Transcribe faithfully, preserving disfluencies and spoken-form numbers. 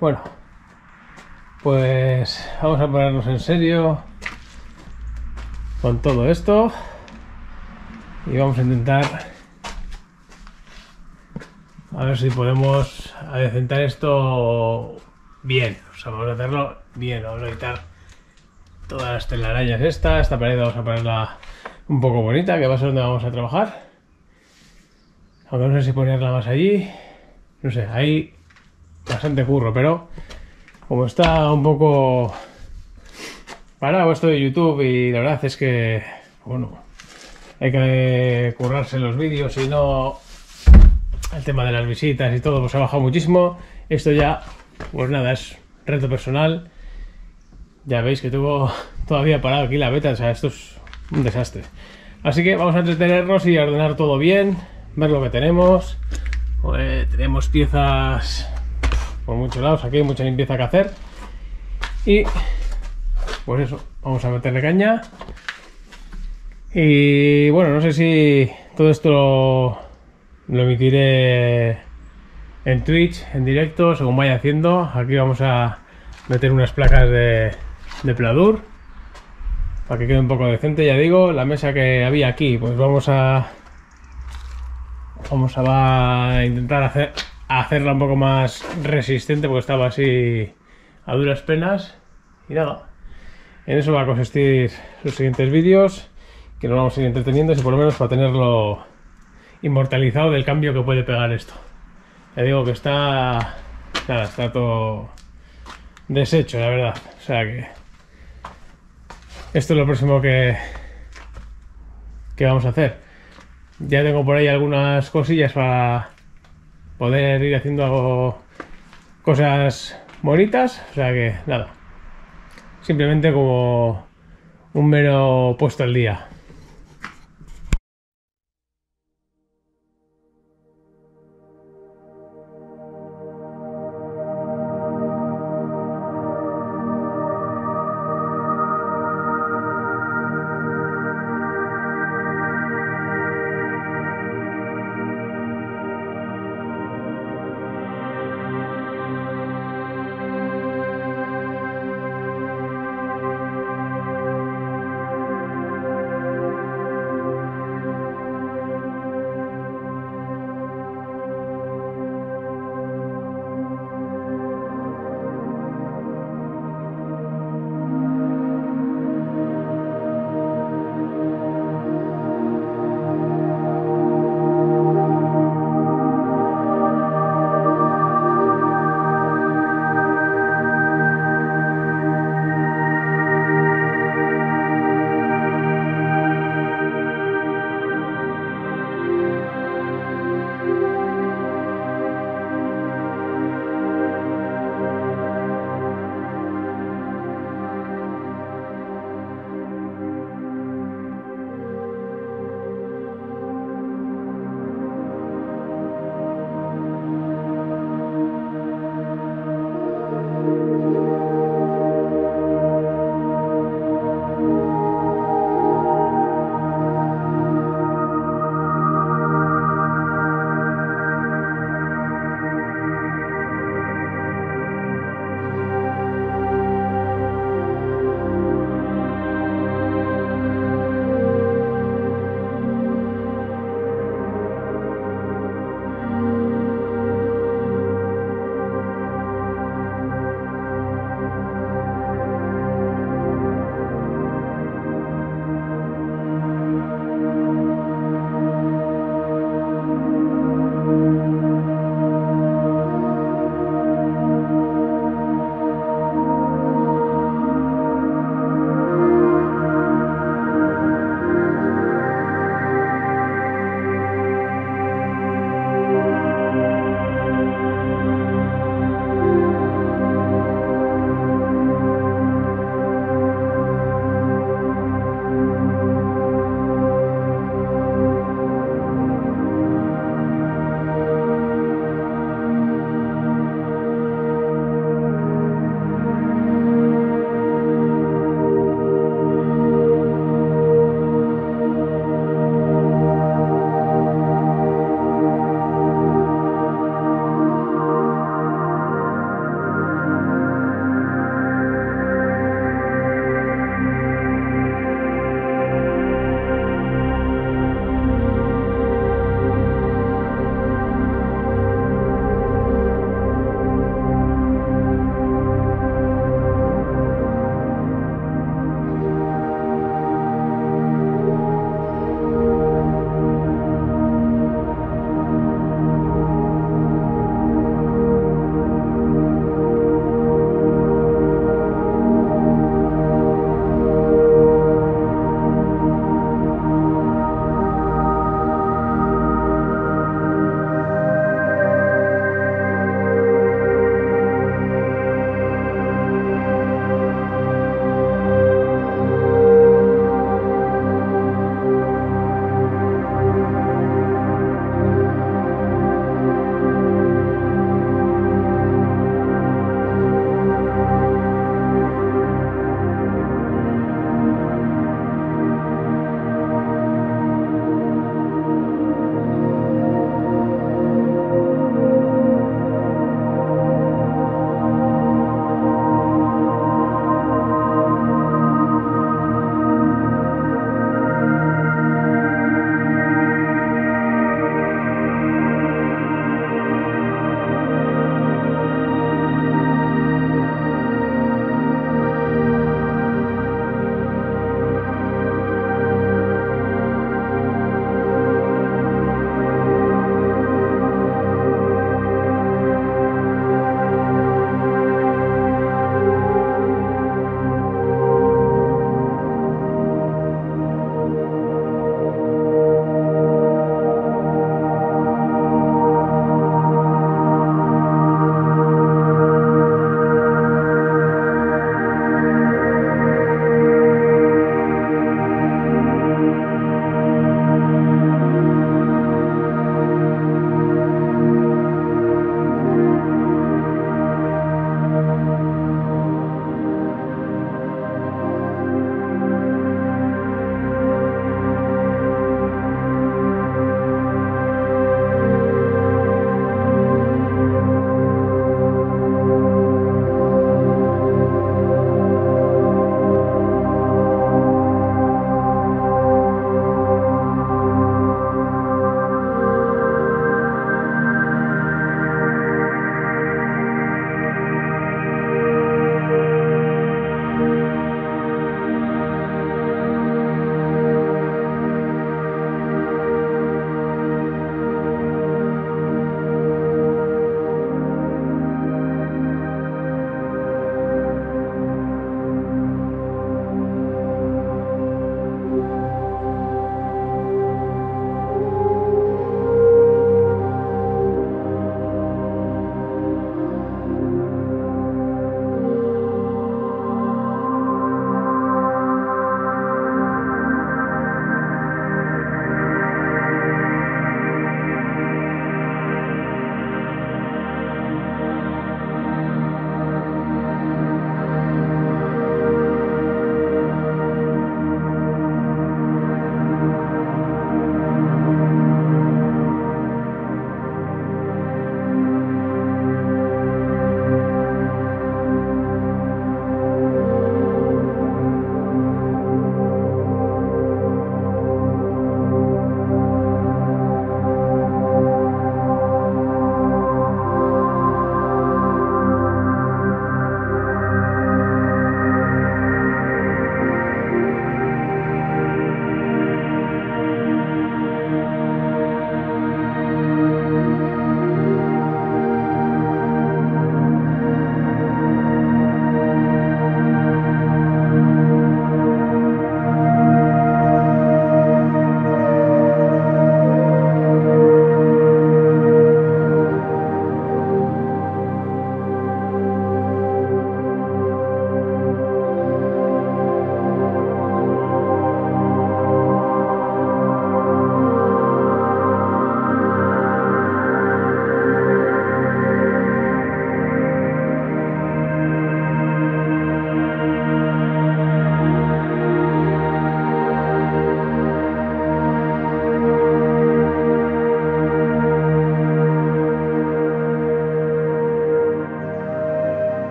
Bueno, pues vamos a ponernos en serio con todo esto y vamos a intentar a ver si podemos adecentar esto bien. O sea, vamos a hacerlo bien, vamos a quitar todas las telarañas estas, esta pared vamos a ponerla un poco bonita, que va a ser donde vamos a trabajar. Aunque no sé si ponerla más allí, no sé, hay bastante curro, pero como está un poco parado esto de YouTube y la verdad es que, bueno, hay que currarse los vídeos y no, el tema de las visitas y todo, pues ha bajado muchísimo. Esto ya, pues nada, es reto personal. Ya veis que tengo todavía parado aquí la beta, o sea, esto es un desastre. Así que vamos a entretenernos y a ordenar todo bien, ver lo que tenemos. Eh, tenemos piezas por muchos lados, aquí hay mucha limpieza que hacer. Y pues eso, vamos a meterle caña. Y bueno, no sé si todo esto lo, lo emitiré en Twitch, en directo, según vaya haciendo. Aquí vamos a meter unas placas de, de pladur para que quede un poco decente. Ya digo, la mesa que había aquí, pues vamos a vamos a, va a intentar hacer, a hacerla un poco más resistente, porque estaba así a duras penas. Y nada, en eso va a consistir los siguientes vídeos, que nos vamos a ir entreteniendo, y por lo menos para tenerlo inmortalizado del cambio que puede pegar esto. Ya digo que está, nada, está todo deshecho, la verdad. O sea que esto es lo próximo que, que vamos a hacer. Ya tengo por ahí algunas cosillas para poder ir haciendo algo, cosas bonitas. O sea que nada, simplemente como un mero puesto al día.